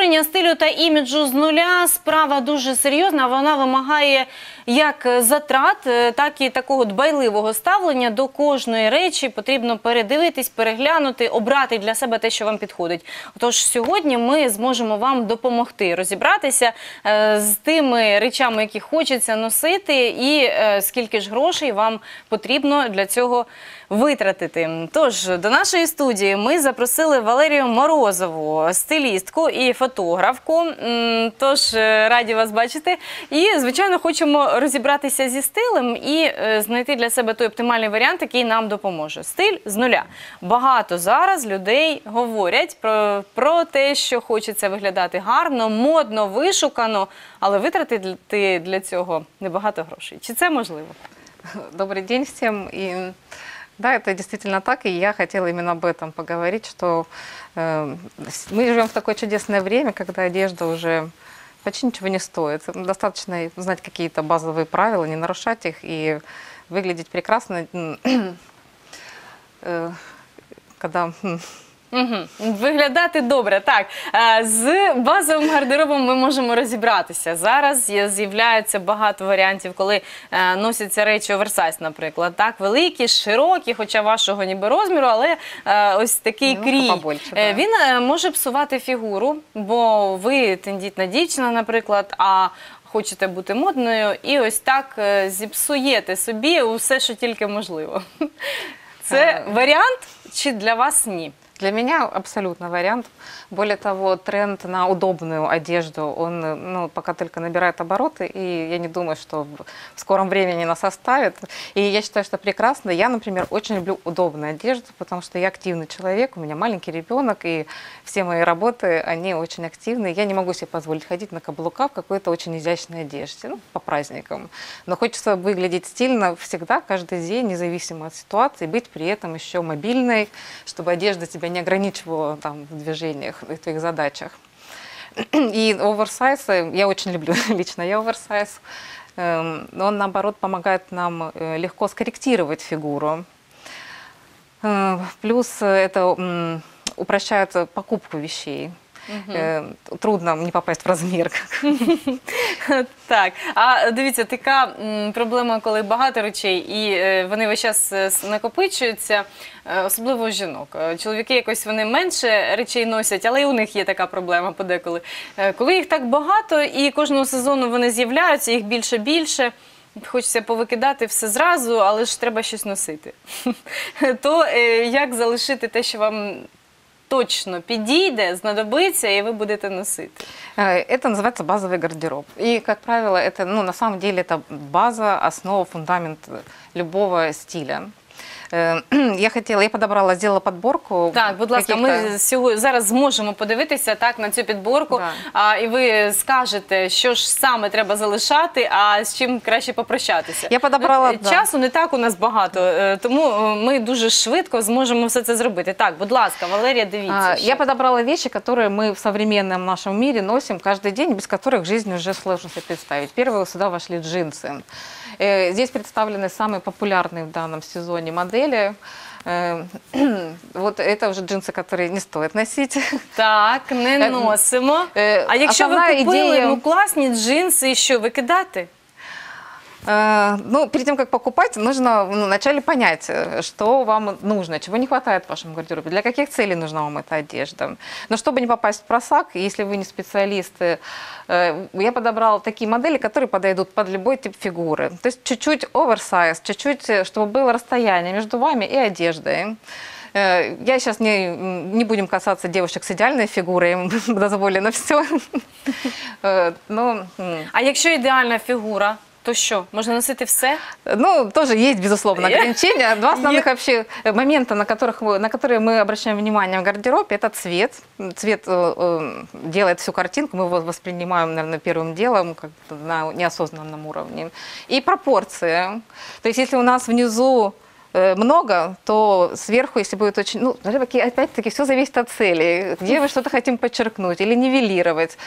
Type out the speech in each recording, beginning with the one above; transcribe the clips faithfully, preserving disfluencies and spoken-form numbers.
створення стилю та іміджу з нуля – справа дуже серйозна. Вона вимагає як затрат, так і такого дбайливого ставлення до кожної речі. Потрібно передивитись, переглянути, обрати для себе те, що вам підходить. Тож сьогодні ми зможемо вам допомогти розібратися з тими речами, які хочеться носити, і скільки ж грошей вам потрібно для цього витратити. Тож, до нашої студії ми запросили Валерію Морозову, стилістку і фотографку. Тож, раді вас бачити. І, звичайно, хочемо розібратися зі стилем і знайти для себе той оптимальний варіант, який нам допоможе. Стиль з нуля. Багато зараз людей говорять про, про те, що хочеться виглядати гарно, модно, вишукано, але витратити для цього небагато грошей. Чи це можливо? Добрый день всем. И да, это действительно так, и я хотела именно об этом поговорить, что э, мы живем в такое чудесное время, когда одежда уже почти ничего не стоит. Достаточно знать какие-то базовые правила, не нарушать их и выглядеть прекрасно, э, когда... Виглядати добре, так. З базовим гардеробом ми можемо розібратися. Зараз з'являється багато варіантів, коли носяться речі оверсайз, наприклад. Так, великі, широкі, хоча вашого ніби розміру, але ось такий крій. Він може псувати фігуру, бо ви тендітна дівчина, наприклад, а хочете бути модною і ось так зіпсуєте собі усе, що тільки можливо. Це варіант чи для вас ні? Для меня абсолютно вариант. Более того, тренд на удобную одежду, он ну, пока только набирает обороты, и я не думаю, что в скором времени нас оставит. И я считаю, что прекрасно. Я, например, очень люблю удобную одежду, потому что я активный человек, у меня маленький ребенок, и все мои работы, они очень активные. Я не могу себе позволить ходить на каблуках в какой-то очень изящной одежде, ну, по праздникам. Но хочется выглядеть стильно всегда, каждый день, независимо от ситуации, быть при этом еще мобильной, чтобы одежда тебя не ограничивала там, в движениях и твоих задачах. И оверсайз, я очень люблю лично я оверсайз, он наоборот помогает нам легко скорректировать фигуру. Плюс это упрощает покупку вещей. Угу. Трудно не попасть в розмір. Так, а дивіться, така проблема, коли багато речей, і вони весь час накопичуються, особливо у жінок. Чоловіки якось вони менше речей носять, але і у них є така проблема подеколи. Коли їх так багато, і кожного сезону вони з'являються, їх більше-більше, хочеться повикидати все зразу, але ж треба щось носити. То як залишити те, що вам... точно подойдет, знадобится, и вы будете носить. Это называется базовый гардероб. И, как правило, это, ну, на самом деле, это база, основа, фундамент любого стиля. Я хотіла, я подобрала, зробила підборку. Так, будь ласка, ми зараз зможемо подивитися на цю підборку, і ви скажете, що ж саме треба залишати, а з чим краще попрощатися. Я подобрала, так. Часу не так у нас багато, тому ми дуже швидко зможемо все це зробити. Так, будь ласка, Валерія, дивіться. Я подобрала речі, які ми в сучасному нашому світі носимо кожен день, без яких життя вже складно представити. Перші сюди війшли джинси. Здесь представлены самые популярные в данном сезоне модели. Вот это уже джинсы, которые не стоит носить. Так, не носим. А если вы купили, ну, классные джинсы, еще выкидать? Ну, перед тем, как покупать, нужно вначале понять, что вам нужно, чего не хватает в вашем гардеробе, для каких целей нужна вам эта одежда. Но чтобы не попасть в просак, если вы не специалисты, я подобрала такие модели, которые подойдут под любой тип фигуры. То есть чуть-чуть оверсайз, чуть-чуть, чтобы было расстояние между вами и одеждой. Я сейчас не, не будем касаться девушек с идеальной фигурой, им дозволено все. А если идеальная фигура? То что, можно носить все? Ну, тоже есть, безусловно, ограничения. Два основных вообще момента, на, которых мы, на которые мы обращаем внимание в гардеробе, это цвет. Цвет э, делает всю картинку, мы его воспринимаем, наверное, первым делом, как на неосознанном уровне. И пропорции. То есть, если у нас внизу много, то сверху, если будет очень... Ну, опять-таки, все зависит от цели. Где мы что-то хотим подчеркнуть или нивелировать.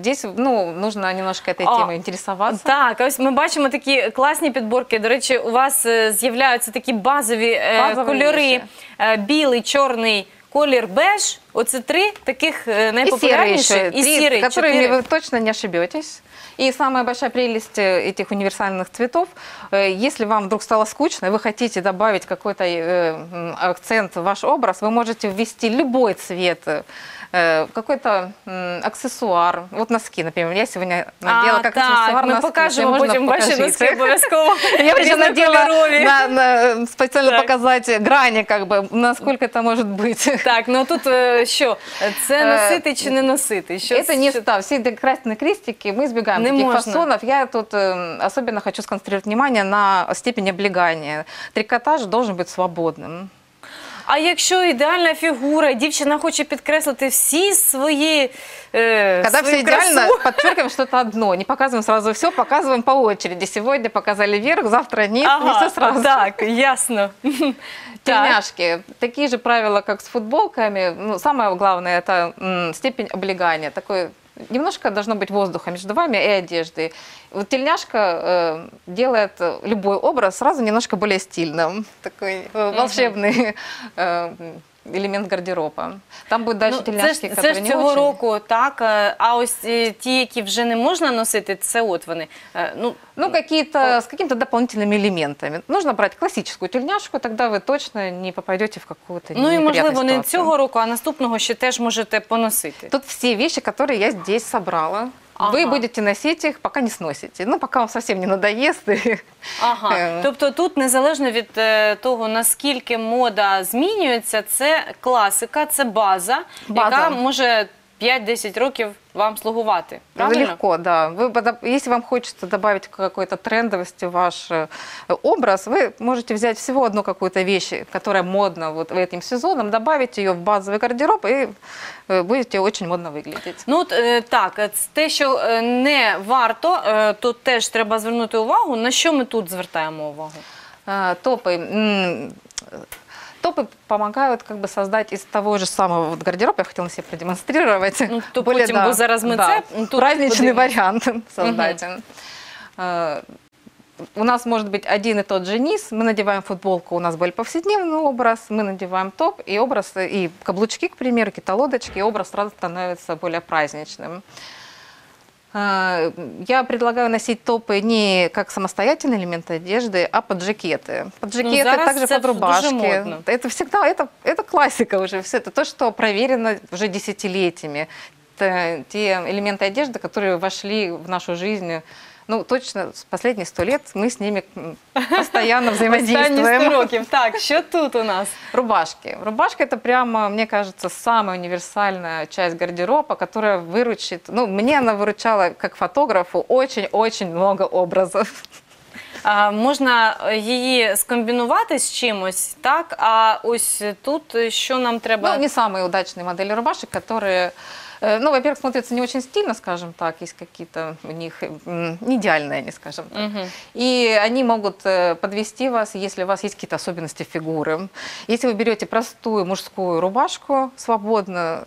Здесь, ну, нужно немножко этой темой интересоваться. Так, ось ми бачимо такі класні підборки. До речі, у вас з'являються такі базові кольори. Білий, чорний, колір беж. Оце три таких наипопулярнейших. И серые, которыми вы точно не ошибетесь. И самая большая прелесть этих универсальных цветов, если вам вдруг стало скучно, и вы хотите добавить какой-то акцент в ваш образ, вы можете ввести любой цвет, какой-то аксессуар. Вот носки, например. Я сегодня надела а, как аксессуар носки. Мы покажем потом ваши носки обовязково. Я уже надела специально показать грани, как бы, насколько это может быть. Так, ну тут що? Це носити чи не носити? Это не что. Все красные крестики, мы избегаем таких фасонов. Я тут особенно хочу сконцентрировать внимание на степени облегания. Трикотаж должен быть свободным. А якщо ідеальна фігура, дівчина хоче підкреслити всі свої э, Когда все идеально, подчеркиваем что-то одно. Не показываем сразу все, показываем по очереди. Сегодня показали вверх, завтра нет, ага, не все сразу. Так, ясно. Тельняшки. Такие же правила, как с футболками. Ну, самое главное – это м, степень облегания. Такой, немножко должно быть воздуха между вами и одеждой. Вот тельняшка э, делает любой образ сразу немножко более стильным. Такой э, волшебный э, елемент гардероба. Там будуть далі тільняшки, які не очень. Це ж цього року, так? А ось ті, які вже не можна носити, це от вони. Ну, з якими-то дополнительними елементами. Нужно брати класичну тільняшку, тоді ви точно не попадете в якусь неприятну ситуацію. Ну і, можливо, не цього року, а наступного ще теж можете поносити. Тут всі речі, які я тут зібрала. Ага. Вы будете носить их, пока не сносите. Ну, пока вам совсем не надоест. Ага. Тобто тут, незалежно від того, наскільки мода змінюється, це класика, це база, база. Яка може пять-десять років вам слугувати. Правильно? Легко, да. Вы, если вам хочется добавить какой-то трендовости в ваш образ, вы можете взять всего одну какую-то вещь, которая модна вот этим сезоном, добавить ее в базовый гардероб и будете очень модно выглядеть. Ну, так, те, що не варто, тут теж треба звернути увагу. На що ми тут звертаємо увагу? Топи. Топы помогают как бы создать из того же самого вот гардероба, я хотела себе продемонстрировать. Ну, то более, потом, да, зараз мы да, тут праздничный вариант создать. Угу. У нас может быть один и тот же низ, мы надеваем футболку, у нас более повседневный образ, мы надеваем топ и образ, и каблучки, к примеру, какие-то лодочки, и образ сразу становится более праздничным. Я предлагаю носить топы не как самостоятельный элемент одежды, а под жакеты. Под жакеты, ну, также под рубашки. Это всегда, это, это классика уже. Все это то, что проверено уже десятилетиями. Это те элементы одежды, которые вошли в нашу жизнь. Ну, точно, последние сто лет мы с ними постоянно взаимодействуем. Так, что тут у нас? Рубашки. Рубашка – это прямо, мне кажется, самая универсальная часть гардероба, которая выручит... Ну, мне она выручала, как фотографу, очень-очень много образов. А, можна її скомбінувати з чимось, так? А ось тут, що нам треба? Ну, не самые удачные модели рубашек, которые... Ну, во-первых, смотрятся не очень стильно, скажем так, есть какие-то у них не идеальные, не скажем так. Угу. И они могут подвести вас, если у вас есть какие-то особенности фигуры. Если вы берете простую мужскую рубашку, свободно,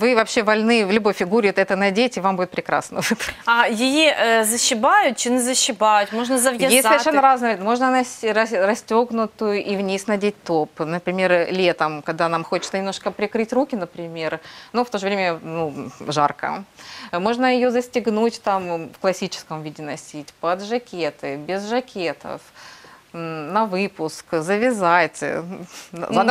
вы вообще вольны в любой фигуре это надеть, и вам будет прекрасно. А ее защибают или не защибают? Можно завязать? Есть совершенно разные. Можно носить расстегнутую и вниз надеть топ. Например, летом, когда нам хочется немножко прикрыть руки, например, но в то же время, ну, жарко. Можно ее застегнуть, там, в классическом виде носить, под жакеты, без жакетов. На выпуск, завязать, задом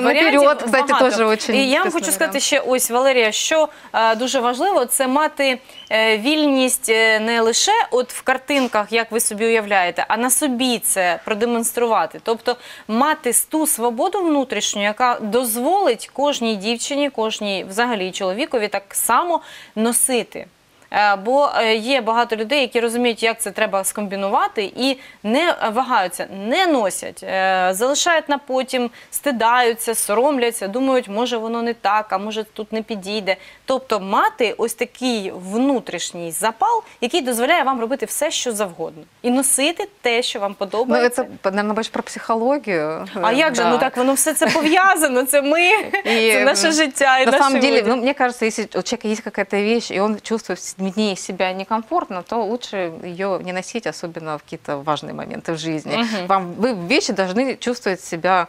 наперед, кстати, багато. Тоже очень. І я вам хочу сказати ще, ось, Валерія, що е, дуже важливо, це мати е, вільність не лише от в картинках, як ви собі уявляєте, а на собі це продемонструвати. Тобто мати ту свободу внутрішню, яка дозволить кожній дівчині, кожній взагалі чоловікові так само носити. Бо є багато людей, які розуміють, як це треба скомбінувати і не вагаються, не носять, залишають на потім, стидаються, соромляться, думають, може воно не так, а може тут не підійде. Тобто мати ось такий внутрішній запал, який дозволяє вам робити все, що завгодно. І носити те, що вам подобається. Ну, це, мабуть, більше про психологію. А як же? Да. Ну так, воно все це пов'язано, це ми, і, це наше життя і на наші люди. На самом деле, ну, мне кажется, если у человека есть какая-то вещь, и он чувствует дней себя некомфортно, то лучше ее не носить, особенно в какие-то важные моменты в жизни. Угу. Вам, вы вещи должны чувствовать себя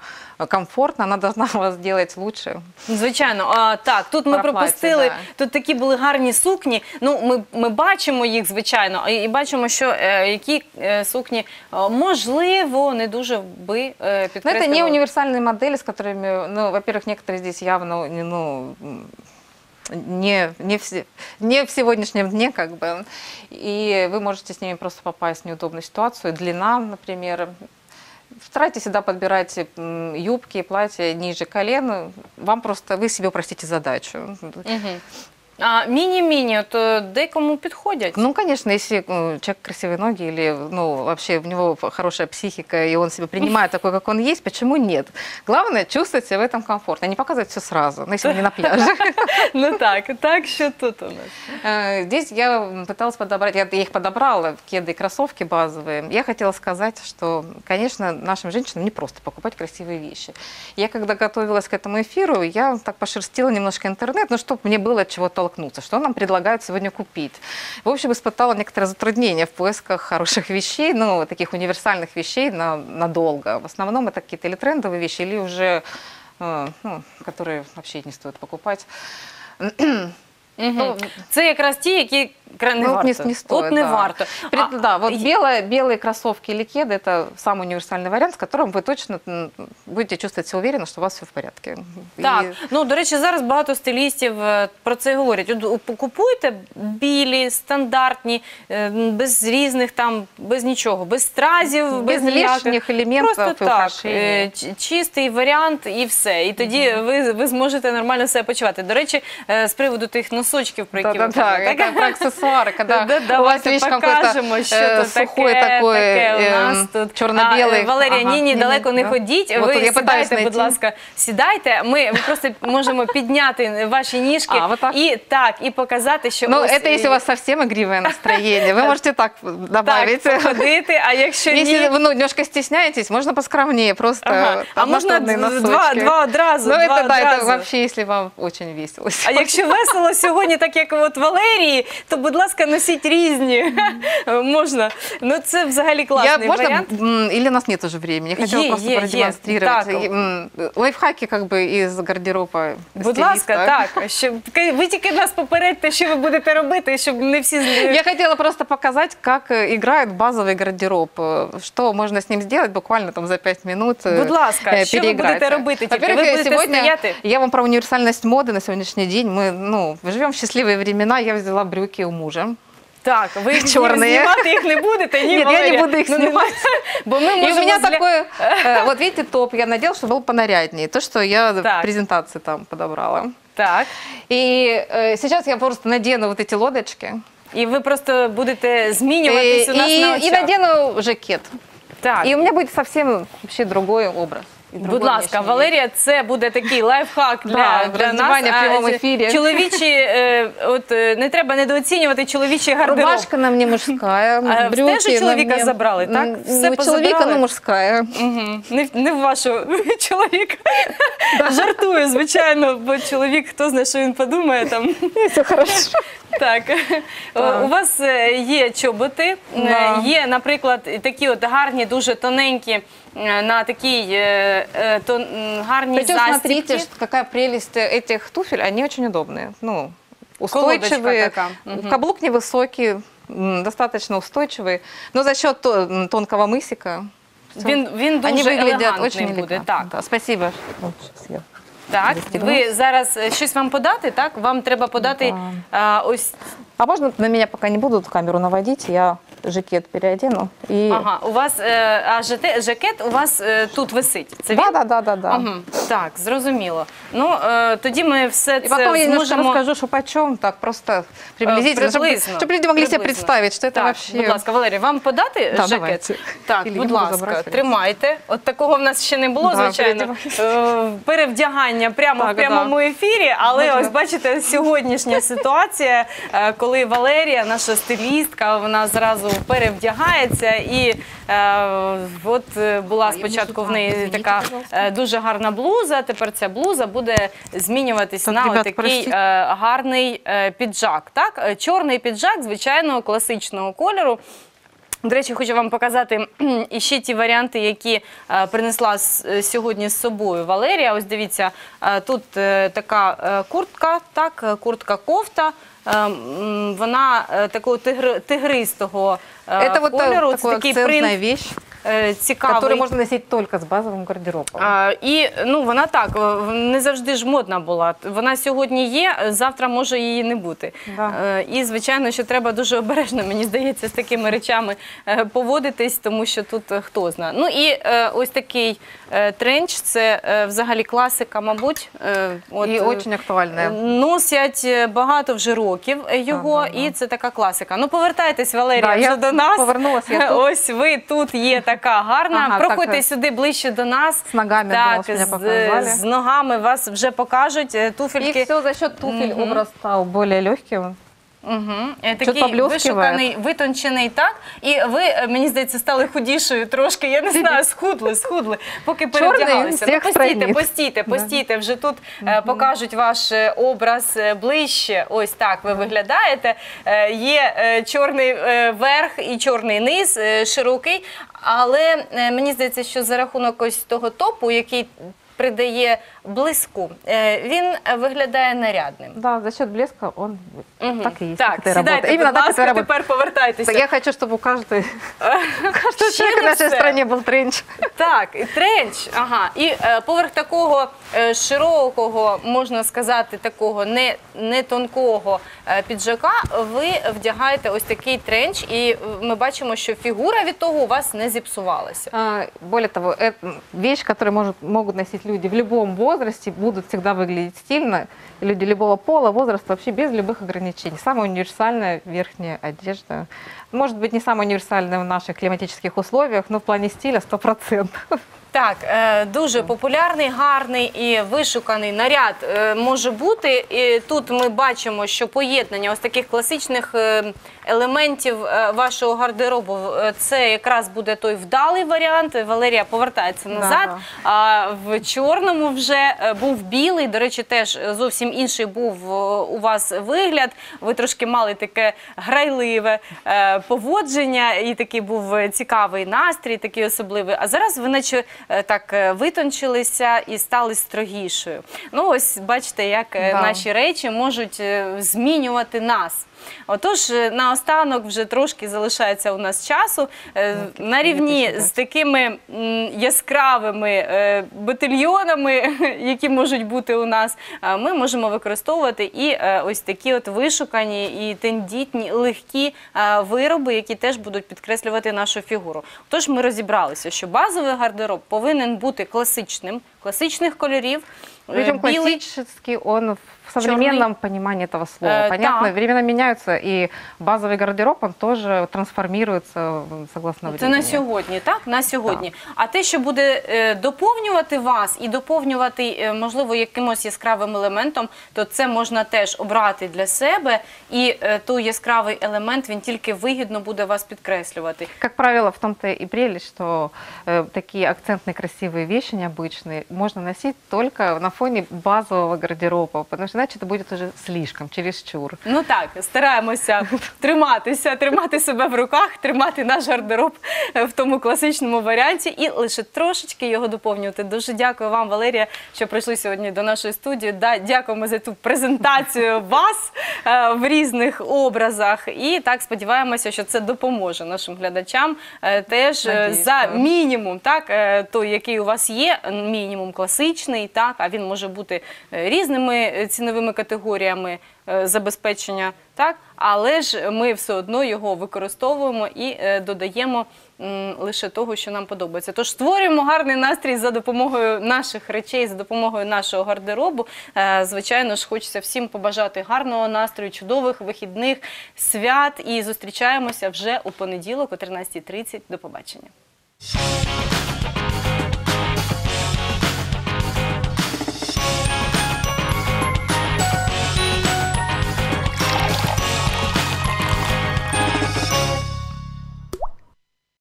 комфортно, она должна вас делать лучше. Звичайно. А, так, тут ми пропустили, да. Тут такі були гарні сукні, ну, ми, ми бачимо їх, звичайно, і бачимо, що е, які е, сукні, можливо, не дуже би е, підкреслювали. Це не універсальні моделі, з якими, ну, во-первых, некоторые здесь явно, ну, не, не, в, не в сегодняшнем дне, как бы, и вы можете с ними просто попасть в неудобную ситуацию, длина, например. Старайтесь всегда подбирать юбки, платья ниже колен. Вам просто, вы себе простите задачу. Угу. А мини-мини, то декому подходят? Ну, конечно, если человек красивые ноги или, ну, вообще у него хорошая психика, и он себя принимает такой, как он есть, почему нет? Главное, чувствовать себя в этом комфортно, не показывать все сразу, но если не на пляже. Ну так, так, что тут у нас? Здесь я пыталась подобрать, я их подобрала, кеды и кроссовки базовые. Я хотела сказать, что, конечно, нашим женщинам не просто покупать красивые вещи. Я, когда готовилась к этому эфиру, я так пошерстила немножко интернет, ну, чтобы мне было чего-то, что нам предлагают сегодня купить. В общем, испытала некоторые затруднения в поисках хороших вещей, ну, таких универсальных вещей на, надолго. В основном это какие-то или трендовые вещи, или уже, э, ну, которые вообще не стоит покупать. Угу. Це якраз ті, які не варто. Не, не стоит, от не да. варто. А, да, вот белые, белые кроссовки или кеды – это самый универсальный вариант, с которым вы точно будете чувствовать себя уверенно, что у вас все в порядке. Так, и... ну, до речі, зараз багато стилістів про це говорять. Купуйте білі, стандартні, без різних там, без нічого, без стразів, без, без лишніх елементів. Просто так, чистий варіант і все. І тоді угу. ви, ви зможете нормально себе почувати. До речі, з приводу тих носів, сучків, про які да, да, да, так, про аксессуары, когда да, да, у вас слишком какой-то э, сухой таке, такой э, чорно-білий. Валерія, ага, ні, ні, далеко не да. ходіть. Вот ви сідайте, будь ласка, сідайте. Ми просто можемо підняти ваші ніжки а, вот так? І так, і показати, що ну, ось... Ну, це якщо у вас зовсім ігриве настроєння, ви можете так добавити. Так, ходити, а якщо ні... Якщо ви ну, немножко стесняєтесь, можна поскромніше, просто ага. А можна два, два одразу, ну, два это, одразу. Ну, це взагалі, якщо вам дуже весело. А якщо весело сьогодні, так як от Валерії, то, будь ласка, носіть різні. Можна. Ну, це взагалі класний варіант. Или у нас нет уже времени. Я хотела просто продемонстрировать. Лайфхаки, как бы, из гардероба. Будь ласка, так. Ви тільки нас попередьте, що ви будете робити, щоб не всі... Я хотела просто показать, как играет базовый гардероб. Что можно с ним сделать буквально там за пять минут. Будь ласка, що ви будете робити тільки? Ви будете стояти? Я вам про універсальність моди на сьогоднішній день. Ми, ну, живем в счастливые времена, я взяла брюки у мужа. Так, вы черные. Снимать их не будете? Не, нет, Валерия. Я не буду их снимать. Ну, мы можем и у меня возле... такой, вот видите, топ я надела, чтобы был понаряднее. То, что я так. в презентации там подобрала. Так. И э, сейчас я просто надену вот эти лодочки. И вы просто будете измениваться у нас и, на очах. И надену жакет. Так. И у меня будет совсем вообще другой образ. Будь ласка, Валерія, це буде такий лайфхак для, для нас. А, чоловічі, е, от, не треба недооцінювати чоловічі гардероб. Рубашка на мені мужська, брюки на мені. Чоловіка забрали, так? Все ну, чоловіка, ну, мужська. Угу. Не, не в вашого чоловіка. Да. Жартую, звичайно, бо чоловік, хто знає, що він подумає там. Все хорошо. Так, так. У вас є чоботи, да. Є, наприклад, такі от гарні, дуже тоненькі, на такие э, тон, гарные Причем, застежки. Смотрите, что, какая прелесть этих туфель, они очень удобные, ну, устойчивые, угу. Каблук невысокий, достаточно устойчивый, но за счет тонкого мысика вин, вин они выглядят очень элегантно. Да, спасибо. Так, ви зараз щось вам подати, так? Вам треба подати да. а, ось... А можна на мене поки не будуть камеру наводити, я жакет переодену. І... Ага, у вас, е, а жете, жакет у вас е, тут висить, це він? Да, да, да, да. Ага. Так, зрозуміло. Ну, е, тоді ми все це зможемо... І потім я немножко розкажу, що по чому, так, просто приблизительно, щоб, щоб люди могли себе представити, що це вообще... Так, будь ласка, Валерія, вам подати да, жакет? Давайте. Так, Или будь ласка, забрати, тримайте. От такого в нас ще не було, да, звичайно. Перевдягання. Прямо так, в прямому да. ефірі, але Можна. Ось бачите сьогоднішня ситуація, коли Валерія, наша стилістка, вона зразу перевдягається. І е, от була спочатку в неї така е, дуже гарна блуза, тепер ця блуза буде змінюватися на ребят, такий е, гарний е, піджак. Так? Чорний піджак, звичайно, класичного кольору. До речі, хочу вам показати ще ті варіанти, які принесла сьогодні з собою Валерія. Ось дивіться, тут така куртка, так, куртка-кофта. Вона такого тигр, тигристого это кольору. Вот це такий принт вещь, цікавий. Который можна носити тільки з базовим гардеробом. А, і ну, вона так, не завжди ж модна була. Вона сьогодні є, завтра може її не бути. Да. А, і, звичайно, що треба дуже обережно, мені здається, з такими речами поводитись, тому що тут хто знає. Ну і ось такий тренч, це взагалі класика, мабуть. От, і дуже актуальна. Носять багато вже років. Його, ага, і це така класика. Ну, повертайтесь, Валерія, да, вже до нас. Я тут. Ось ви тут є така гарна. Ага, проходьте так, сюди ближче до нас. З ногами, так, думала, з, показали. З ногами вас вже покажуть. Туфельки. І все за счет туфель mm-hmm. образ став більш легким. Угу. Такий вишуканий, витончений, так? І ви, мені здається, стали худішою трошки, я не знаю, схудли, схудли, поки перевдягалися. Ну, постійте, постійте, постійте, вже тут угу. покажуть ваш образ ближче, ось так ви виглядаєте. Є чорний верх і чорний низ, широкий, але мені здається, що за рахунок ось того топу, який придає блеску, він виглядає нарядним. Да, за счет блеска он угу. так и есть. Так, сідайте, будь ласка, тепер повертайтеся. Я хочу, щоб у кожного чоловіка в нашій країні був тренч. Так, тренч, ага. І поверх такого широкого, можна сказати, такого не, не тонкого піджака, ви вдягаєте ось такий тренч, і ми бачимо, що фігура від того у вас не зіпсувалася. А, более того, это вещь, которую может, могут носить люди в любом возрасте, будут всегда выглядеть стильно. Люди любого пола, возраста, вообще без любых ограничений. Самая универсальная верхняя одежда. Может быть, не самая универсальная в наших климатических условиях, но в плане стиля сто процентов. Так, дуже популярний, гарний і вишуканий наряд може бути. І тут ми бачимо, що поєднання ось таких класичних елементів вашого гардеробу, це якраз буде той вдалий варіант. Валерія повертається назад, ага. а в чорному вже був білий, до речі, теж зовсім інший був у вас вигляд. Ви трошки мали таке грайливе поводження і такий був цікавий настрій, такий особливий. А зараз ви наче так витончилися і стали строгішою. Ну ось бачите, як да. наші речі можуть змінювати нас. Отож, наостанок вже трошки залишається у нас часу. На рівні з такими яскравими батальйонами, які можуть бути у нас, ми можемо використовувати і ось такі от вишукані і тендітні, легкі вироби, які теж будуть підкреслювати нашу фігуру. Отож, ми розібралися, що базовий гардероб повинен бути класичним, класичних кольорів. Причем классический он в современном понимании этого слова. Понятно, времена меняются, и базовый гардероб, он тоже трансформируется согласно времени. Це на сьогодні, так? На сьогодні. А те, що буде доповнювати вас і доповнювати, можливо, якимось яскравим елементом, то це можна теж обрати для себе, і той яскравий елемент, він тільки вигідно буде вас підкреслювати. Як правило, в тому-то і прелість, що такі акцентні, красиві речі, необычні, можна носити тільки на фоне базового гардероба, потому что иначе это будет уже слишком, чересчур. Ну так, стараємося триматися, тримати себе в руках, тримати наш гардероб в тому класичному варіанті і лише трошечки його доповнювати. Дуже дякую вам, Валерія, що прийшли сьогодні до нашої студії. Да, дякуємо за ту презентацію вас е, в різних образах. І так сподіваємося, що це допоможе нашим глядачам е, теж Надіюсь, за так. мінімум, так, е, той, який у вас є, мінімум класичний, так, а він може бути різними ціновими категоріями забезпечення, так? Але ж ми все одно його використовуємо і додаємо лише того, що нам подобається. Тож створюємо гарний настрій за допомогою наших речей, за допомогою нашого гардеробу. Звичайно ж, хочеться всім побажати гарного настрою, чудових вихідних, свят. І зустрічаємося вже у понеділок о тринадцятій тридцять. До побачення.